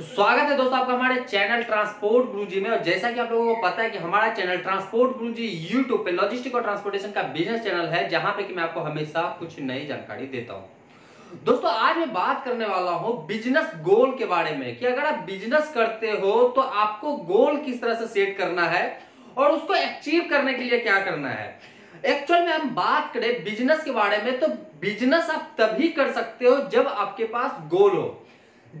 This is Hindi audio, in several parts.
स्वागत है दोस्तों आपका हमारे चैनल ट्रांसपोर्ट गुरुजी में। और जैसा कि आप लोगों को पता है कि हमारा चैनल ट्रांसपोर्ट गुरुजी यूट्यूब पे लॉजिस्टिक और ट्रांसपोर्टेशन का बिजनेस चैनल है, जहां पे कि मैं आपको हमेशा कुछ नई जानकारी देता हूं। दोस्तों आज मैं बात करने वाला हूं बिजनेस गोल के बारे में कि अगर आप बिजनेस करते हो तो आपको गोल किस तरह से सेट करना है और उसको अचीव करने के लिए क्या करना है। एक्चुअल में हम बात करें बिजनेस के बारे में तो बिजनेस आप तभी कर सकते हो जब आपके पास गोल हो।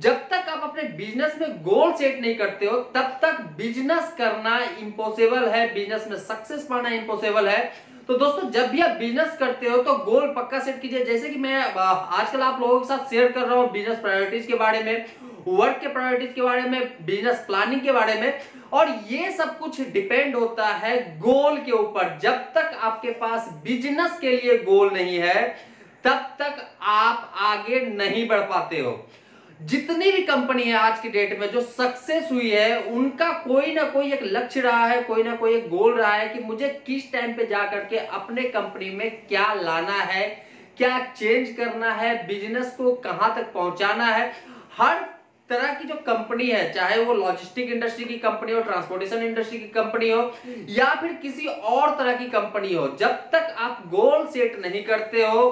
जब तक आप अपने बिजनेस में गोल सेट नहीं करते हो तब तक बिजनेस करना इम्पॉसिबल है, बिजनेस में सक्सेस पाना इम्पॉसिबल है। तो दोस्तों जब भी आप बिजनेस करते हो तो गोल पक्का सेट कीजिए। जैसे कि मैं आजकल आप लोगों के साथ शेयर कर रहा हूँ बिजनेस प्रायोरिटीज के बारे में, वर्क के प्रायोरिटीज के बारे में, बिजनेस प्लानिंग के बारे में, और ये सब कुछ डिपेंड होता है गोल के ऊपर। जब तक आपके पास बिजनेस के लिए गोल नहीं है तब तक आप आगे नहीं बढ़ पाते हो। जितनी भी कंपनी है आज की डेट में जो सक्सेस हुई है उनका कोई ना कोई एक लक्ष्य रहा है, कोई ना कोई एक गोल रहा है कि मुझे किस टाइम पे जा करके अपने कंपनी में क्या लाना है, क्या चेंज करना है, बिजनेस को कहां तक पहुंचाना है। हर तरह की जो कंपनी है, चाहे वो लॉजिस्टिक इंडस्ट्री की कंपनी हो, ट्रांसपोर्टेशन इंडस्ट्री की कंपनी हो या फिर किसी और तरह की कंपनी हो, जब तक आप गोल सेट नहीं करते हो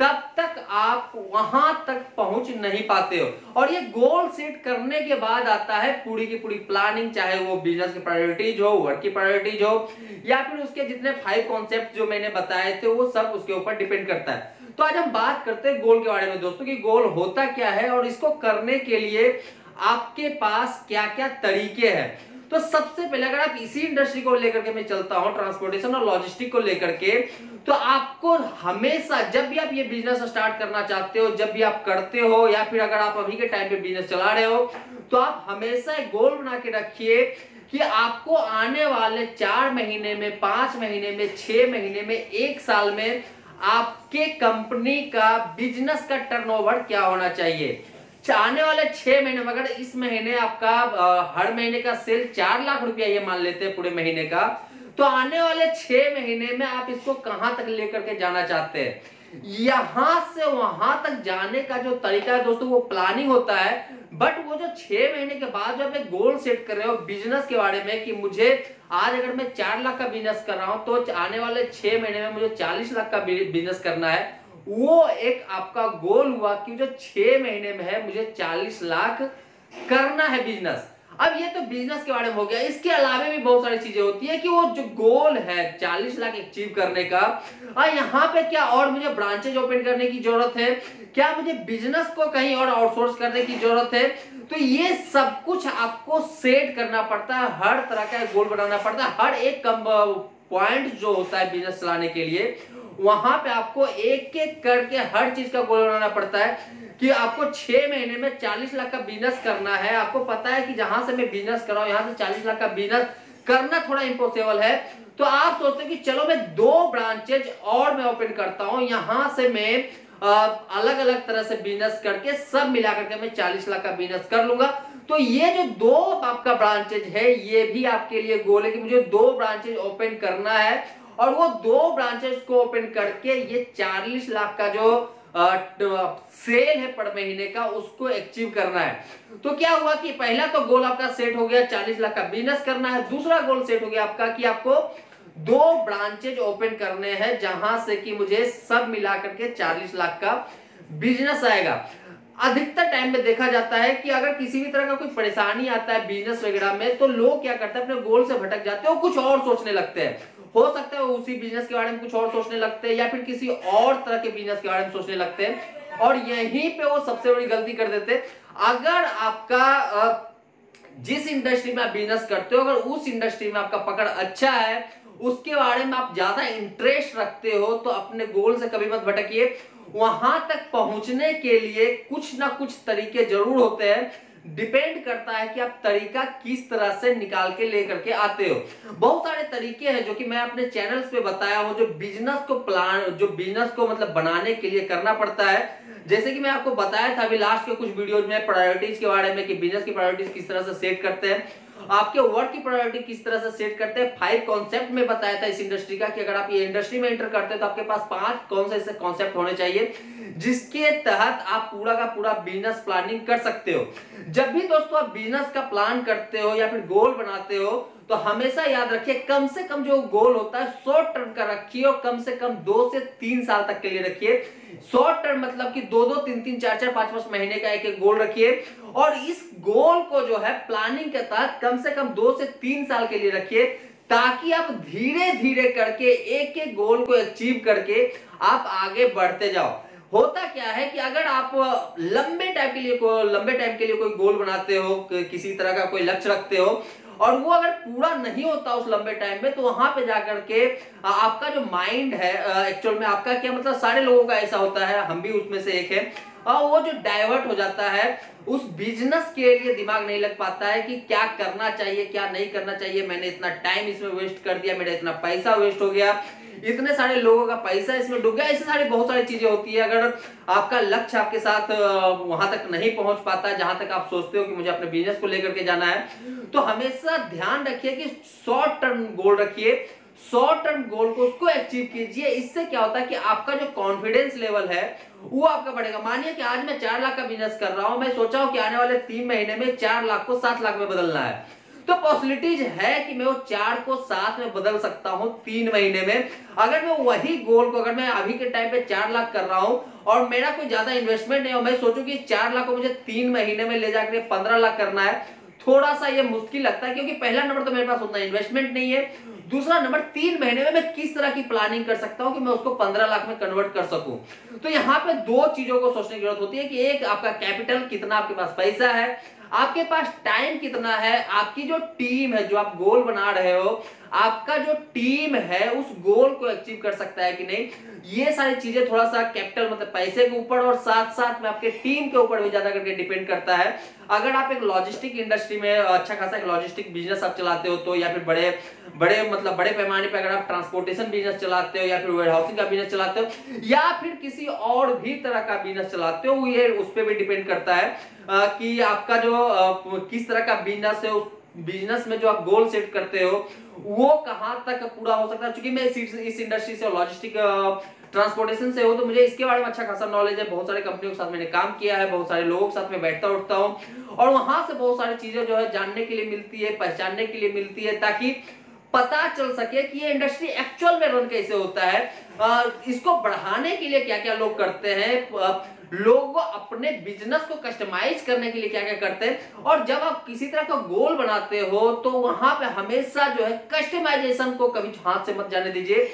तब तक आप वहां तक पहुंच नहीं पाते हो। और ये गोल सेट करने के बाद आता है पूरी की पूरी प्लानिंग, चाहे वो बिजनेस की प्रायोरिटीज हो, वर्क की प्रायोरिटीज हो या फिर उसके जितने 5 कॉन्सेप्ट जो मैंने बताए थे वो सब उसके ऊपर डिपेंड करता है। तो आज हम बात करते हैं गोल के बारे में दोस्तों कि गोल होता क्या है और इसको करने के लिए आपके पास क्या क्या तरीके हैं। तो सबसे पहले अगर आप इसी इंडस्ट्री को लेकर के मैं चलता हूं, ट्रांसपोर्टेशन और लॉजिस्टिक को लेकर के, तो आपको हमेशा जब भी आप ये बिजनेस स्टार्ट करना चाहते हो, जब भी आप करते हो या फिर अगर आप अभी के टाइम पे बिजनेस चला रहे हो, तो आप हमेशा एक गोल बना के रखिए कि आपको आने वाले 4 महीने में, 5 महीने में, 6 महीने में, 1 साल में आपके कंपनी का बिजनेस का टर्नओवर क्या होना चाहिए। आने वाले 6 महीने में अगर इस महीने आपका हर महीने का सेल 4 लाख रुपया ये मान लेते हैं पूरे महीने का, तो आने वाले 6 महीने में आप इसको कहां तक लेकर के जाना चाहते हैं। यहां से वहां तक जाने का जो तरीका है दोस्तों वो प्लानिंग होता है। बट वो जो 6 महीने के बाद जब आप गोल सेट कर रहे हो बिजनेस के बारे में कि मुझे आज अगर मैं 4 लाख का बिजनेस कर रहा हूं तो आने वाले 6 महीने में मुझे 40 लाख का बिजनेस करना है, वो एक आपका गोल हुआ कि जो 6 महीने में है मुझे 40 लाख करना है बिजनेस। अब ये तो बिजनेस के बारे में हो गया, इसके अलावा भी बहुत सारी चीजें होती है कि वो जो गोल है 40 लाख अचीव करने का, और यहाँ पे क्या और मुझे ब्रांचेज ओपन करने की जरूरत है, क्या मुझे बिजनेस को कहीं और आउटसोर्स करने की जरूरत है। तो ये सब कुछ आपको सेट करना पड़ता है, हर तरह का गोल बनाना पड़ता है। हर एक पॉइंट जो होता है बिजनेस चलाने के लिए वहां पे आपको एक एक करके हर चीज का गोल बनाना पड़ता है कि आपको 6 महीने में 40 लाख का बिजनेस करना है। आपको पता है कि जहां से मैं बिजनेस कर रहा हूं यहां से 40 लाख का बिजनेस करना थोड़ा इम्पॉसिबल है, तो आप सोचते हैं कि चलो मैं 2 ब्रांचेज और मैं ओपन करता हूं, यहां से मैं अलग अलग तरह से बिजनेस करके सब मिला करके मैं 40 लाख का बिजनेस कर लूंगा। तो ये जो 2 आपका ब्रांचेज है ये भी आपके लिए गोल है कि मुझे 2 ब्रांचेज ओपन करना है, और वो 2 ब्रांचेज को ओपन करके ये 40 लाख का जो सेल है पर महीने का उसको अचीव करना है। तो क्या हुआ कि पहला तो गोल आपका सेट हो गया 40 लाख का बिजनेस करना है, दूसरा गोल सेट हो गया आपका कि आपको 2 ब्रांचेज ओपन करने हैं जहां से कि मुझे सब मिला करके 40 लाख का बिजनेस आएगा। अधिकतर टाइम में देखा जाता है कि अगर किसी भी तरह का कोई परेशानी आता है बिजनेस वगैरह में तो लोग क्या करते हैं अपने गोल से भटक जाते हैं और कुछ और सोचने लगते हैं। हो सकता है उसी बिजनेस के बारे में कुछ और सोचने लगते हैं या फिर किसी और तरह के बिजनेस के बारे में सोचने लगते हैं, और यहीं पे वो सबसे बड़ी गलती कर देते हैं। अगर आपका जिस इंडस्ट्री में आप बिजनेस करते हो अगर उस इंडस्ट्री में आपका पकड़ अच्छा है, उसके बारे में आप ज्यादा इंटरेस्ट रखते हो, तो अपने गोल से कभी मत भटकिए। वहां तक पहुंचने के लिए कुछ ना कुछ तरीके जरूर होते हैं, डिपेंड करता है कि आप तरीका किस तरह से निकाल के लेकर के आते हो। बहुत सारे तरीके हैं जो कि मैं अपने चैनल्स पे बताया हूं, जो बिजनेस को मतलब बनाने के लिए करना पड़ता है। जैसे कि मैं आपको बताया था अभी लास्ट के कुछ वीडियोज में प्रायोरिटीज के बारे में कि बिजनेस की प्रायोरिटीज किस तरह से सेट करते हैं, आपके वर्क की प्रायोरिटी किस तरह से सेट करते हैं। 5 कॉन्सेप्ट में बताया था इस इंडस्ट्री का कि अगर आप ये इंडस्ट्री में एंटर करते हैं तो आपके पास 5 कौन से ऐसे कॉन्सेप्ट होने चाहिए जिसके तहत आप पूरा का पूरा बिजनेस प्लानिंग कर सकते हो। जब भी दोस्तों आप बिजनेस का प्लान करते हो या फिर गोल बनाते हो तो हमेशा याद रखिए कम से कम जो गोल होता है शॉर्ट टर्म का रखिए और कम से कम 2 से 3 साल तक के लिए रखिए। शॉर्ट टर्म मतलब कि 2-2, 3-3, 4-4, 5-5 महीने का एक गोल रखिए और इस गोल को जो है प्लानिंग के तहत कम से कम 2 से 3 साल के लिए रखिए, ताकि आप धीरे धीरे करके एक एक गोल को अचीव करके आप आगे बढ़ते जाओ। होता क्या है कि अगर आप लंबे टाइम के लिए कोई गोल बनाते हो, किसी तरह का कोई लक्ष्य रखते हो और वो अगर पूरा नहीं होता उस लंबे टाइम में, तो वहां पे जाकर के आपका जो माइंड है, एक्चुअल में आपका क्या मतलब सारे लोगों का ऐसा होता है, हम भी उसमें से एक है, और वो जो डाइवर्ट हो जाता है, उस बिजनेस के लिए दिमाग नहीं लग पाता है कि क्या करना चाहिए क्या नहीं करना चाहिए। मैंने इतना टाइम इसमें वेस्ट कर दिया, मेरा इतना पैसा वेस्ट हो गया, इतने सारे लोगों का पैसा इसमें डूब गया, ऐसे सारे बहुत सारी चीजें होती है। अगर आपका लक्ष्य आपके साथ वहां तक नहीं पहुंच पाता जहां तक आप सोचते हो कि मुझे अपने बिजनेस को लेकर के जाना है, तो हमेशा ध्यान रखिए कि शॉर्ट टर्म गोल रखिए, शॉर्ट टर्म गोल को उसको अचीव कीजिए। इससे क्या होता है कि आपका जो कॉन्फिडेंस लेवल है वो आपका बढ़ेगा। मानिए कि आज मैं 4 लाख का बिजनेस कर रहा हूं, मैं सोचा हूं कि आने वाले 3 महीने में 4 लाख को 7 लाख में बदलना है, तो पॉसिबिलिटीज है कि मैं वो 4 को 7 में बदल सकता हूं 3 महीने में। अगर मैं वही गोल को, अगर मैं अभी के टाइम पे 4 लाख कर रहा हूं और मेरा कोई ज्यादा इन्वेस्टमेंट नहीं हो, मैं सोचूं कि 4 लाख को मुझे 3 महीने में ले जाकर 15 लाख करना है, थोड़ा सा ये मुश्किल लगता है, क्योंकि पहला नंबर तो मेरे पास उतना इन्वेस्टमेंट नहीं है, दूसरा नंबर 3 महीने में मैं किस तरह की प्लानिंग कर सकता हूं कि मैं उसको 15 लाख में कन्वर्ट कर सकूं। तो यहाँ पे 2 चीजों को सोचने की जरूरत होती है कि एक आपका कैपिटल कितना, आपके पास पैसा है, आपके पास टाइम कितना है, आपकी जो टीम है जो आप गोल बना रहे हो, आपका जो टीम है उस गोल को अचीव कर सकता है कि नहीं। ये सारी चीजें थोड़ा सा कैपिटल मतलब पैसे के ऊपर और साथ साथ में आपके टीम के ऊपर भी ज्यादा करके डिपेंड करता है। अगर आप एक लॉजिस्टिक इंडस्ट्री में अच्छा खासा एक लॉजिस्टिक बिजनेस आप चलाते हो, तो या फिर बड़े पैमाने पर अगर आप ट्रांसपोर्टेशन बिजनेस चलाते हो या फिर वेयर हाउसिंग का बिजनेस चलाते हो या फिर किसी और भी तरह का बिजनेस चलाते हो, ये उस पर भी डिपेंड करता है कि आपका जो किस तरह का बिजनेस है, उस बिजनेस में जो आप गोल सेट करते हो वो कहां तक पूरा हो सकता है। क्योंकि मैं इस इंडस्ट्री से, लॉजिस्टिक ट्रांसपोर्टेशन से हूं, तो मुझे इसके बारे में अच्छा खासा नॉलेज है, बहुत सारे कंपनियों के साथ मैंने काम किया है, बहुत सारे लोगों के साथ में बैठता उठता हूं और वहां से बहुत सारी चीजें जो है जानने के लिए मिलती है, पहचानने के लिए मिलती है, ताकि पता चल सके कि ये इंडस्ट्री एक्चुअल में रन कैसे होता है, इसको बढ़ाने के लिए क्या क्या लोग करते हैं, लोग अपने बिजनेस को कस्टमाइज करने के लिए क्या क्या करते हैं। और जब आप किसी तरह का गोल बनाते हो तो वहां पे हमेशा जो है कस्टमाइजेशन को कभी हाथ से मत जाने दीजिए।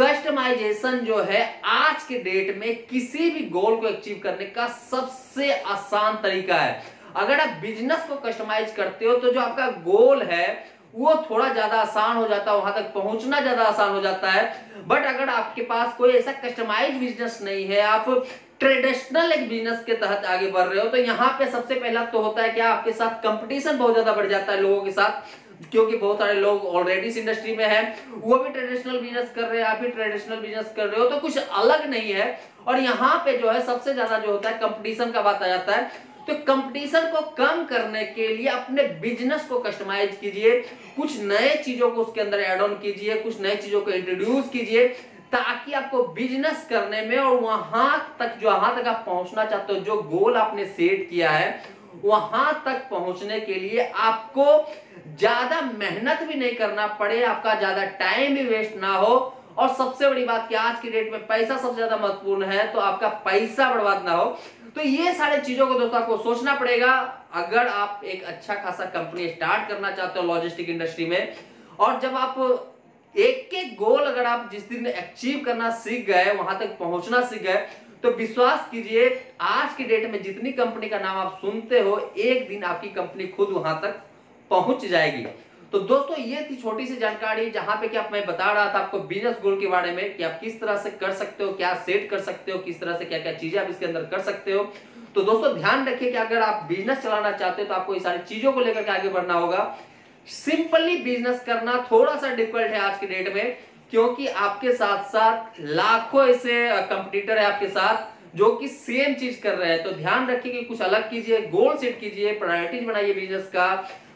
कस्टमाइजेशन जो है आज के डेट में किसी भी गोल को अचीव करने का सबसे आसान तरीका है। अगर आप बिजनेस को कस्टमाइज करते हो तो जो आपका गोल है वो थोड़ा ज्यादा आसान हो जाता है, वहां तक पहुंचना ज्यादा आसान हो जाता है। बट अगर आपके पास कोई ऐसा कस्टमाइज बिजनेस नहीं है, आप ट्रेडिशनल एक बिजनेस के तहत आगे बढ़ रहे हो, तो यहाँ पे सबसे पहला तो होता है क्या, आपके साथ कंपटीशन बहुत ज्यादा बढ़ जाता है लोगों के साथ, क्योंकि बहुत सारे लोग ऑलरेडी इस इंडस्ट्री में हैं, वो भी ट्रेडिशनल बिजनेस कर रहे हैं, आप भी ट्रेडिशनल बिजनेस कर रहे हो, तो कुछ अलग नहीं है। और यहाँ पे जो है सबसे ज्यादा जो होता है कंपटीशन का बात आ जाता है। तो कंपटीशन को कम करने के लिए अपने बिजनेस को कस्टमाइज कीजिए, कुछ नए चीजों को उसके अंदर ऐड ऑन कीजिए, कुछ नए चीजों को इंट्रोड्यूस कीजिए, ताकि आपको बिजनेस करने में और वहां तक आप पहुंचना चाहते हो, जो गोल आपने सेट किया है वहां तक पहुंचने के लिए आपको ज्यादा मेहनत भी नहीं करना पड़े, आपका ज्यादा टाइम भी वेस्ट ना हो। और सबसे बड़ी बात कि आज की डेट में पैसा सबसे ज्यादा महत्वपूर्ण है, तो आपका पैसा बर्बाद ना हो। तो ये सारे चीजों को दोस्तों आपको सोचना पड़ेगा अगर आप एक अच्छा खासा कंपनी स्टार्ट करना चाहते हो लॉजिस्टिक इंडस्ट्री में। और जब आप एक एक गोल अगर आप जिस दिन अचीव करना सीख गए, वहां तक पहुंचना सीख गए, तो विश्वास कीजिए आज की डेट में जितनी कंपनी का नाम आप सुनते हो, एक दिन आपकी कंपनी खुद वहां तक पहुंच जाएगी। तो दोस्तों ये थी छोटी सी जानकारी, जहां पे कि मैं बता रहा था आपको बिजनेस गोल के बारे में कि आप किस तरह से कर सकते हो, क्या सेट कर सकते हो, किस तरह से क्या क्या चीजें आप इसके अंदर कर सकते हो। तो दोस्तों ध्यान रखिए कि अगर आप बिजनेस चलाना चाहते हो तो आपको ये सारी चीजों को लेकर के आगे बढ़ना होगा। सिंपली बिजनेस करना थोड़ा सा डिफिकल्ट है आज के डेट में, क्योंकि आपके साथ साथ लाखों ऐसे कंपटीटर है आपके साथ जो कि सेम चीज कर रहे हैं। तो ध्यान रखिए कि कुछ अलग कीजिए, गोल सेट कीजिए, प्रायोरिटीज बनाइए, बिजनेस का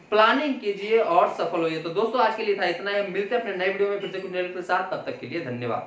प्लानिंग कीजिए और सफल होइए। तो दोस्तों आज के लिए था इतना ही, मिलते हैं अपने नए वीडियो में फिर से कुछ नए के साथ, तब तक के लिए धन्यवाद।